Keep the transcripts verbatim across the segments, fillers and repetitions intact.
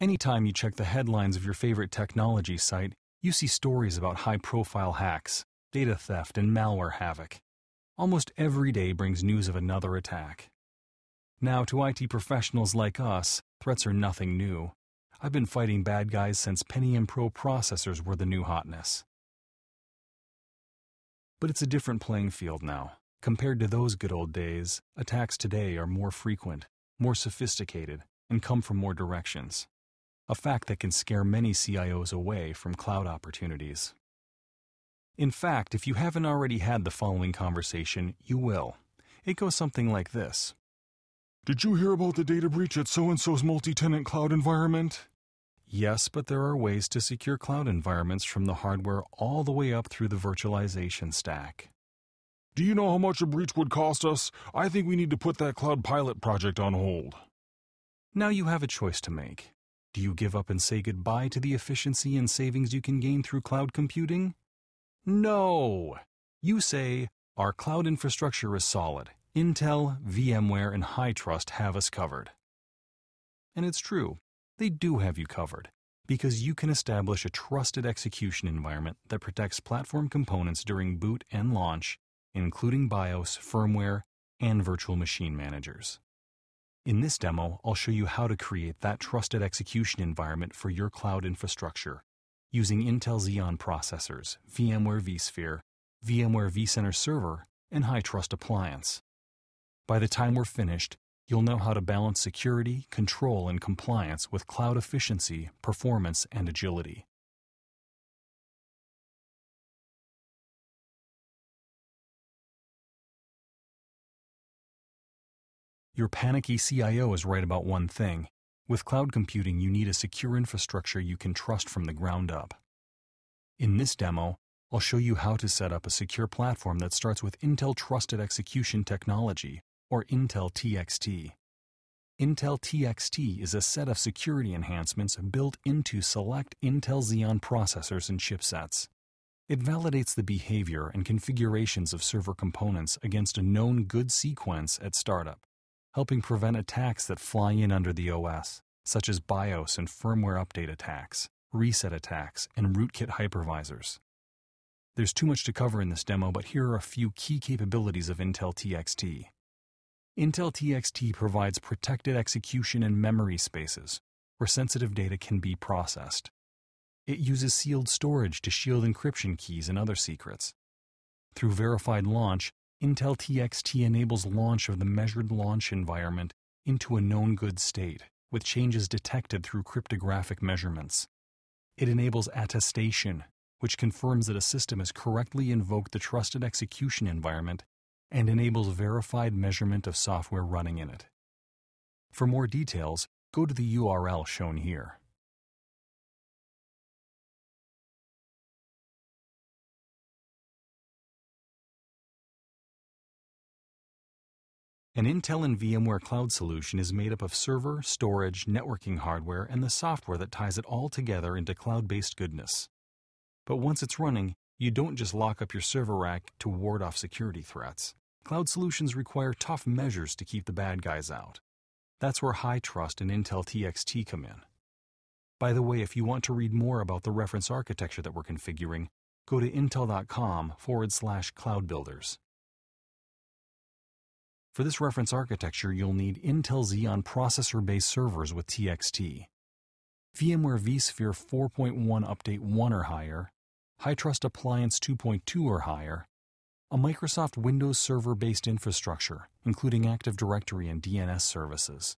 Anytime you check the headlines of your favorite technology site, you see stories about high-profile hacks, data theft, and malware havoc. Almost every day brings news of another attack. Now, to I T professionals like us, threats are nothing new. I've been fighting bad guys since Pentium Pro processors were the new hotness. But it's a different playing field now. Compared to those good old days, attacks today are more frequent, more sophisticated, and come from more directions. A fact that can scare many C I Os away from cloud opportunities. In fact, if you haven't already had the following conversation, you will. It goes something like this. Did you hear about the data breach at so-and-so's multi-tenant cloud environment? Yes, but there are ways to secure cloud environments from the hardware all the way up through the virtualization stack. Do you know how much a breach would cost us? I think we need to put that cloud pilot project on hold. Now you have a choice to make. Do you give up and say goodbye to the efficiency and savings you can gain through cloud computing? No! You say, our cloud infrastructure is solid. Intel, VMware, and HITRUST have us covered. And it's true, they do have you covered, because you can establish a trusted execution environment that protects platform components during boot and launch, including BIOS, firmware, and virtual machine managers. In this demo, I'll show you how to create that trusted execution environment for your cloud infrastructure, using Intel Xeon processors, VMware vSphere, VMware vCenter Server, and HITRUST Appliance. By the time we're finished, you'll know how to balance security, control, and compliance with cloud efficiency, performance, and agility. Your panicky C I O is right about one thing. With cloud computing, you need a secure infrastructure you can trust from the ground up. In this demo, I'll show you how to set up a secure platform that starts with Intel Trusted Execution Technology, or Intel T X T. Intel T X T is a set of security enhancements built into select Intel Xeon processors and chipsets. It validates the behavior and configurations of server components against a known good sequence at startup, helping prevent attacks that fly in under the O S, such as BIOS and firmware update attacks, reset attacks, and rootkit hypervisors. There's too much to cover in this demo, but here are a few key capabilities of Intel T X T. Intel T X T provides protected execution and memory spaces, where sensitive data can be processed. It uses sealed storage to shield encryption keys and other secrets. Through verified launch, Intel T X T enables launch of the measured launch environment into a known good state, with changes detected through cryptographic measurements. It enables attestation, which confirms that a system has correctly invoked the trusted execution environment and enables verified measurement of software running in it. For more details, go to the U R L shown here. An Intel and VMware cloud solution is made up of server, storage, networking hardware, and the software that ties it all together into cloud-based goodness. But once it's running, you don't just lock up your server rack to ward off security threats. Cloud solutions require tough measures to keep the bad guys out. That's where HITRUST and Intel T X T come in. By the way, if you want to read more about the reference architecture that we're configuring, go to intel.com forward slash cloudbuilders. For this reference architecture, you'll need Intel Xeon processor-based servers with T X T, VMware vSphere four point one Update one or higher, HITRUST Appliance two point two or higher, a Microsoft Windows Server-based infrastructure, including Active Directory and D N S services.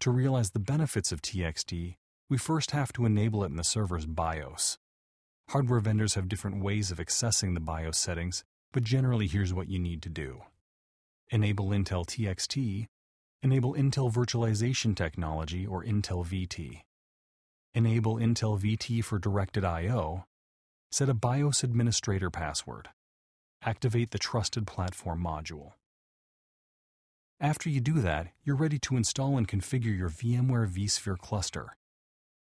To realize the benefits of T X T, we first have to enable it in the server's BIOS. Hardware vendors have different ways of accessing the BIOS settings, but generally here's what you need to do. Enable Intel T X T, enable Intel Virtualization Technology or Intel V T, enable Intel V T for directed I O, set a BIOS administrator password, activate the Trusted Platform module. After you do that, you're ready to install and configure your VMware vSphere cluster.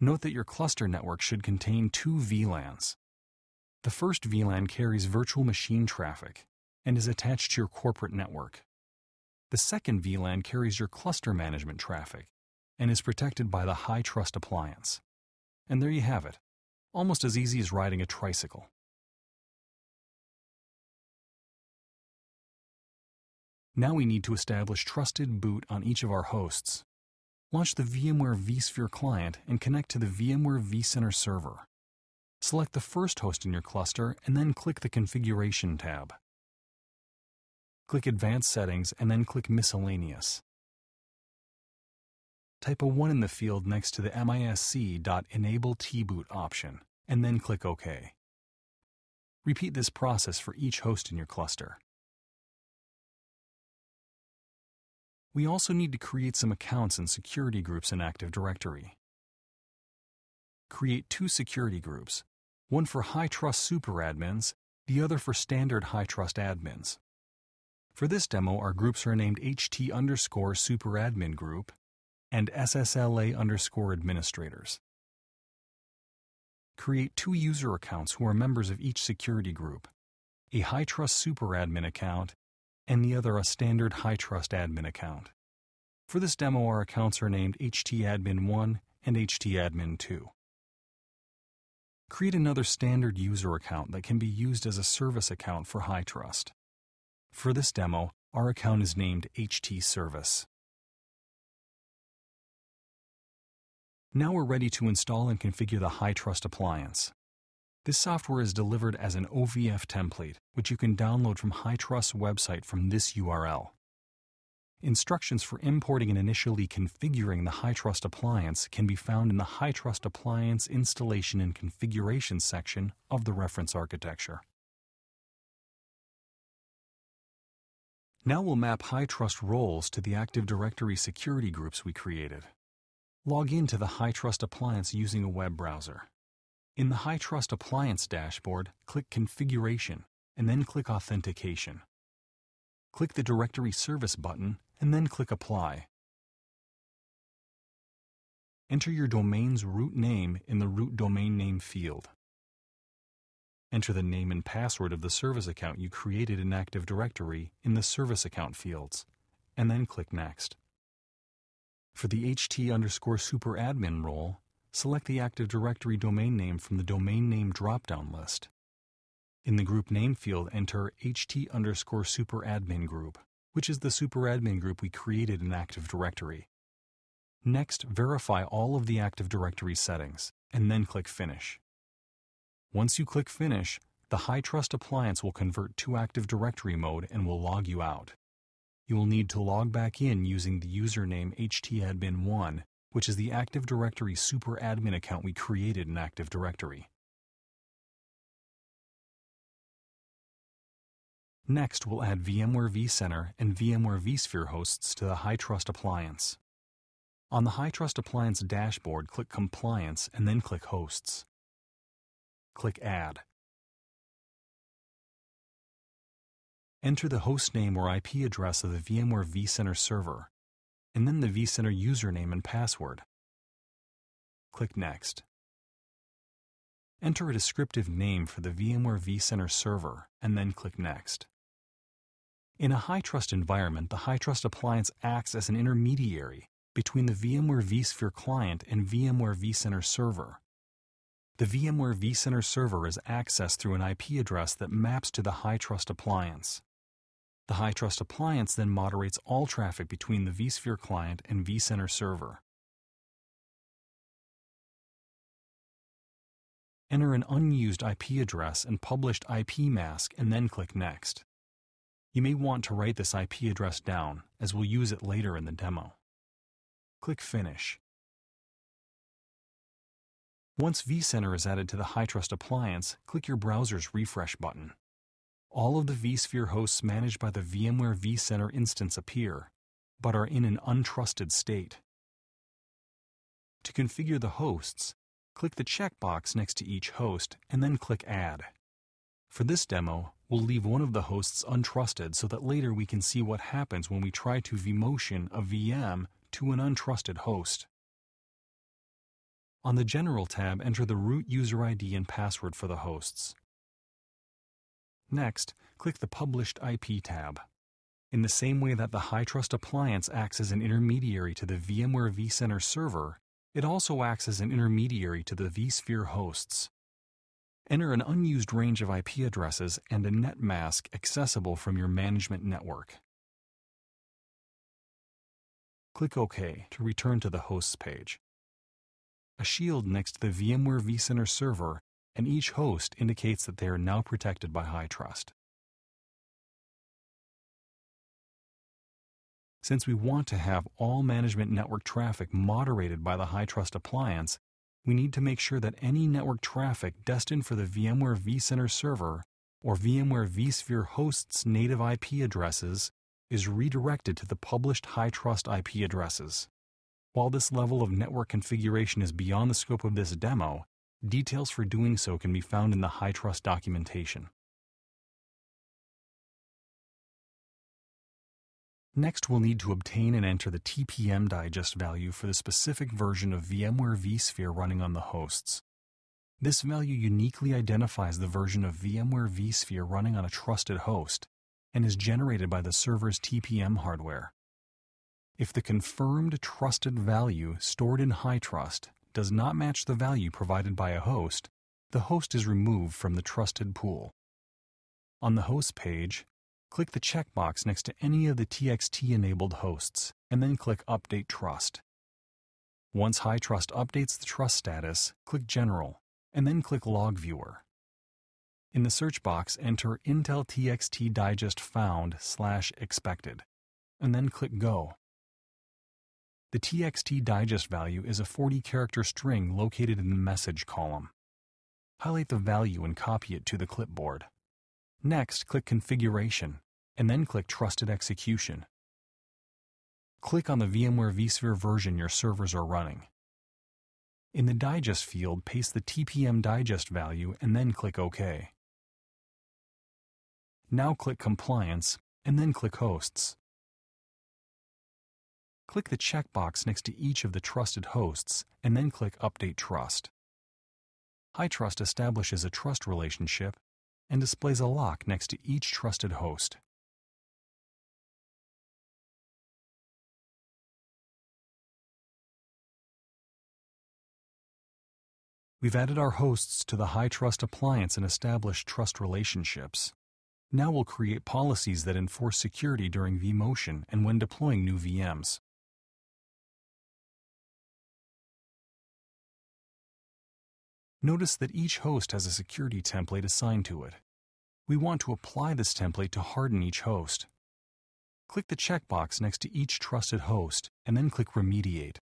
Note that your cluster network should contain two V LANs. The first V LAN carries virtual machine traffic and is attached to your corporate network. The second V LAN carries your cluster management traffic and is protected by the HITRUST appliance. And there you have it, almost as easy as riding a tricycle. Now we need to establish trusted boot on each of our hosts. Launch the VMware vSphere client and connect to the VMware vCenter server. Select the first host in your cluster and then click the Configuration tab. Click Advanced Settings and then click Miscellaneous. Type a one in the field next to the misc.enable tboot option and then click OK. Repeat this process for each host in your cluster. We also need to create some accounts and security groups in Active Directory. Create two security groups, one for HITRUST super admins, the other for standard HITRUST admins. For this demo, our groups are named ht underscore super admin group and ssla underscore administrators. Create two user accounts who are members of each security group, a HITRUST super admin account and the other a standard HITRUST admin account. For this demo, our accounts are named htadmin one and htadmin two. Create another standard user account that can be used as a service account for HITRUST. For this demo, our account is named htservice. Now we're ready to install and configure the HITRUST appliance. This software is delivered as an O V F template, which you can download from HITRUST's website from this U R L. Instructions for importing and initially configuring the HITRUST appliance can be found in the HITRUST appliance installation and configuration section of the reference architecture. Now we'll map HITRUST roles to the Active Directory security groups we created. Log in to the HITRUST appliance using a web browser. In the HITRUST Appliance dashboard, click Configuration and then click Authentication. Click the Directory Service button and then click Apply. Enter your domain's root name in the Root Domain Name field. Enter the name and password of the service account you created in Active Directory in the Service Account fields, and then click Next. For the ht underscore super admin role, select the Active Directory domain name from the domain name drop-down list. In the group name field, enter ht underscore superadmin group, which is the superadmin group we created in Active Directory. Next, verify all of the Active Directory settings, and then click Finish. Once you click Finish, the HITRUST appliance will convert to Active Directory mode and will log you out. You will need to log back in using the username htadmin one, which is the Active Directory super admin account we created in Active Directory. Next, we'll add VMware vCenter and VMware vSphere hosts to the HITRUST appliance. On the HITRUST appliance dashboard, click Compliance and then click Hosts. Click Add. Enter the host name or I P address of the VMware vCenter server, and then the vCenter username and password. Click Next. Enter a descriptive name for the VMware vCenter server and then click Next. In a HITRUST environment, the HITRUST appliance acts as an intermediary between the VMware vSphere client and VMware vCenter server. The VMware vCenter server is accessed through an I P address that maps to the HITRUST appliance. The HITRUST appliance then moderates all traffic between the vSphere client and vCenter server. Enter an unused I P address and published I P mask and then click Next. You may want to write this I P address down, as we'll use it later in the demo. Click Finish. Once vCenter is added to the HITRUST appliance, click your browser's Refresh button. All of the vSphere hosts managed by the VMware vCenter instance appear, but are in an untrusted state. To configure the hosts, click the checkbox next to each host and then click Add. For this demo, we'll leave one of the hosts untrusted so that later we can see what happens when we try to vMotion a V M to an untrusted host. On the General tab, enter the root user I D and password for the hosts. Next, click the Published I P tab. in the same way that the HITRUST appliance acts as an intermediary to the VMware vCenter server, it also acts as an intermediary to the vSphere hosts. Enter an unused range of I P addresses and a net mask accessible from your management network. Click OK to return to the Hosts page. A shield next to the VMware vCenter server and each host indicates that they are now protected by HITRUST. Since we want to have all management network traffic moderated by the HITRUST appliance, we need to make sure that any network traffic destined for the VMware vCenter server or VMware vSphere hosts native I P addresses is redirected to the published HITRUST I P addresses. While this level of network configuration is beyond the scope of this demo, details for doing so can be found in the HITRUST documentation. Next, we'll need to obtain and enter the T P M digest value for the specific version of VMware vSphere running on the hosts. This value uniquely identifies the version of VMware vSphere running on a trusted host and is generated by the server's T P M hardware. If the confirmed trusted value stored in HITRUST does not match the value provided by a host, the host is removed from the trusted pool. On the host page, click the checkbox next to any of the T X T-enabled hosts, and then click Update Trust. Once HITRUST updates the trust status, click General, and then click Log Viewer. In the search box, enter Intel T X T Digest Found slash Expected, and then click Go. The T X T Digest value is a forty-character string located in the Message column. Highlight the value and copy it to the clipboard. Next, click Configuration, and then click Trusted Execution. Click on the VMware vSphere version your servers are running. In the Digest field, paste the T P M digest value and then click OK. Now click Compliance, and then click Hosts. Click the checkbox next to each of the trusted hosts, and then click Update Trust. HITRUST establishes a trust relationship and displays a lock next to each trusted host. We've added our hosts to the HITRUST appliance and established trust relationships. Now we'll create policies that enforce security during vMotion and when deploying new V Ms. Notice that each host has a security template assigned to it. We want to apply this template to harden each host. Click the checkbox next to each trusted host and then click Remediate.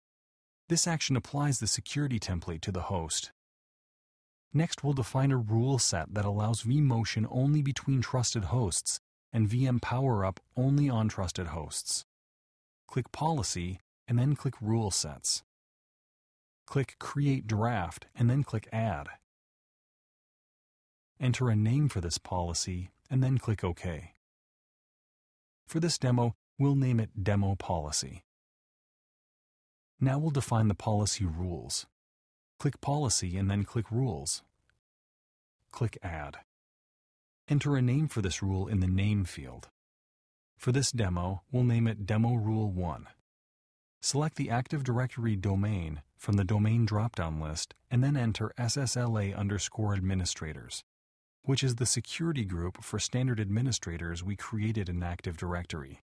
This action applies the security template to the host. Next, we'll define a rule set that allows vMotion only between trusted hosts and V M Power-Up only on trusted hosts. Click Policy and then click Rule Sets. Click Create Draft and then click Add. Enter a name for this policy and then click OK. For this demo, we'll name it Demo Policy. Now we'll define the policy rules. Click Policy and then click Rules. Click Add. Enter a name for this rule in the Name field. For this demo, we'll name it Demo Rule one. Select the Active Directory domain from the domain drop-down list and then enter S S L A underscore administrators, which is the security group for standard administrators we created in Active Directory.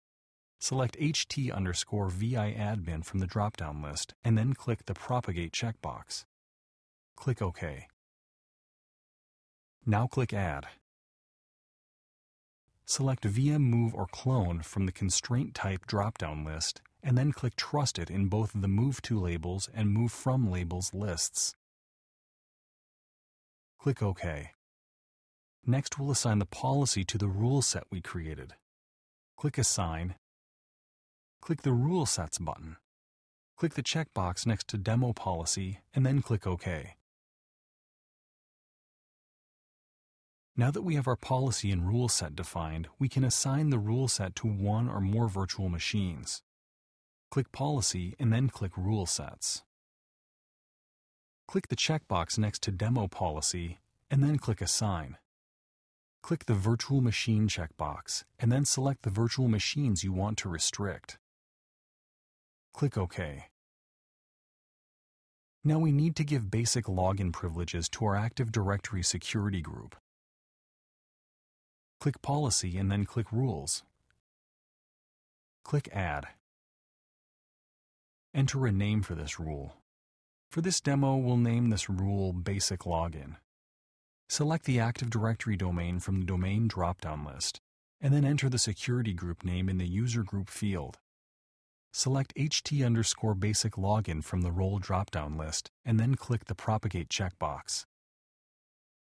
Select H T underscore V I admin from the drop-down list and then click the Propagate checkbox. Click OK. Now click Add. Select V M Move or Clone from the Constraint Type drop-down list and then click Trusted in both the Move To labels and Move From labels lists. Click OK. Next, we'll assign the policy to the rule set we created. Click Assign. Click the Rule Sets button. Click the checkbox next to Demo Policy and then click OK. Now that we have our policy and rule set defined, we can assign the rule set to one or more virtual machines. Click Policy and then click Rule Sets. Click the checkbox next to Demo Policy and then click Assign. click the Virtual Machine checkbox and then select the virtual machines you want to restrict. Click OK. Now we need to give basic login privileges to our Active Directory security group. Click Policy and then click Rules. Click Add. Enter a name for this rule. For this demo, we'll name this rule Basic Login. Select the Active Directory domain from the Domain drop-down list, and then enter the security group name in the User Group field. Select H T underscore basic login from the Role drop-down list, and then click the Propagate checkbox.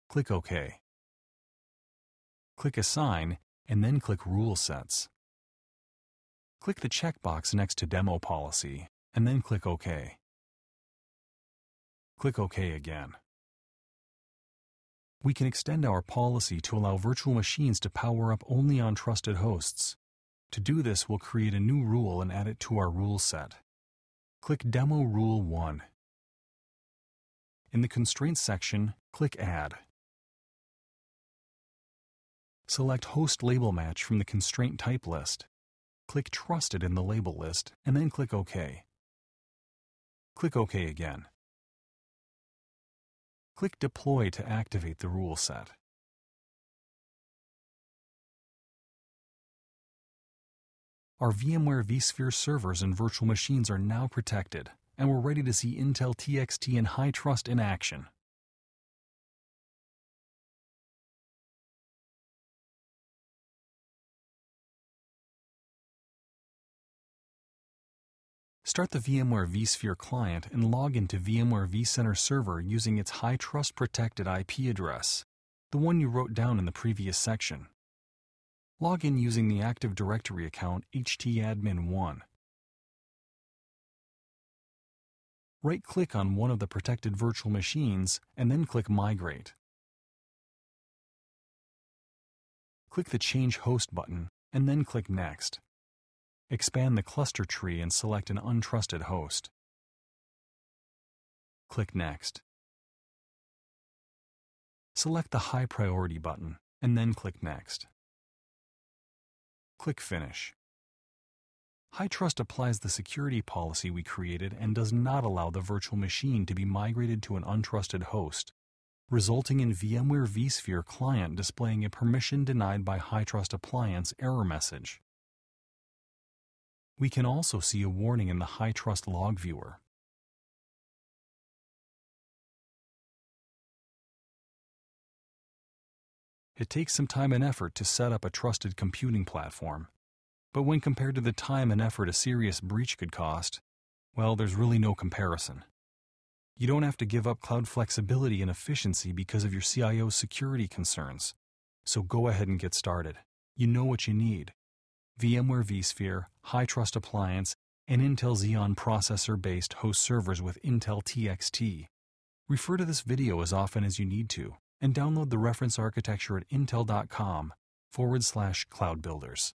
Click OK. Click Assign, and then click Rule Sets. Click the checkbox next to Demo Policy, and then click OK. Click OK again. We can extend our policy to allow virtual machines to power up only on trusted hosts. To do this, we'll create a new rule and add it to our rule set. Click Demo Rule one. In the Constraints section, click Add. Select Host Label Match from the Constraint Type list. Click Trusted in the label list, and then click OK. Click OK again. Click Deploy to activate the rule set. Our VMware vSphere servers and virtual machines are now protected, and we're ready to see Intel T X T and HITRUST in action. Start the VMware vSphere client and log into VMware vCenter Server using its HITRUST protected I P address, the one you wrote down in the previous section. Log in using the Active Directory account H T admin one. Right-click on one of the protected virtual machines and then click Migrate. Click the Change Host button and then click Next. Expand the cluster tree and select an untrusted host. Click Next. Select the High Priority button and then click Next. Click Finish. HITRUST applies the security policy we created and does not allow the virtual machine to be migrated to an untrusted host, resulting in VMware vSphere client displaying a permission denied by HITRUST appliance error message. We can also see a warning in the HITRUST log viewer. It takes some time and effort to set up a trusted computing platform, but when compared to the time and effort a serious breach could cost, well, there's really no comparison. You don't have to give up cloud flexibility and efficiency because of your C I O security concerns, so go ahead and get started. You know what you need. VMware vSphere, HITRUST appliance, and Intel Xeon processor-based host servers with Intel T X T. Refer to this video as often as you need to, and download the reference architecture at intel dot com forward slash cloud builders.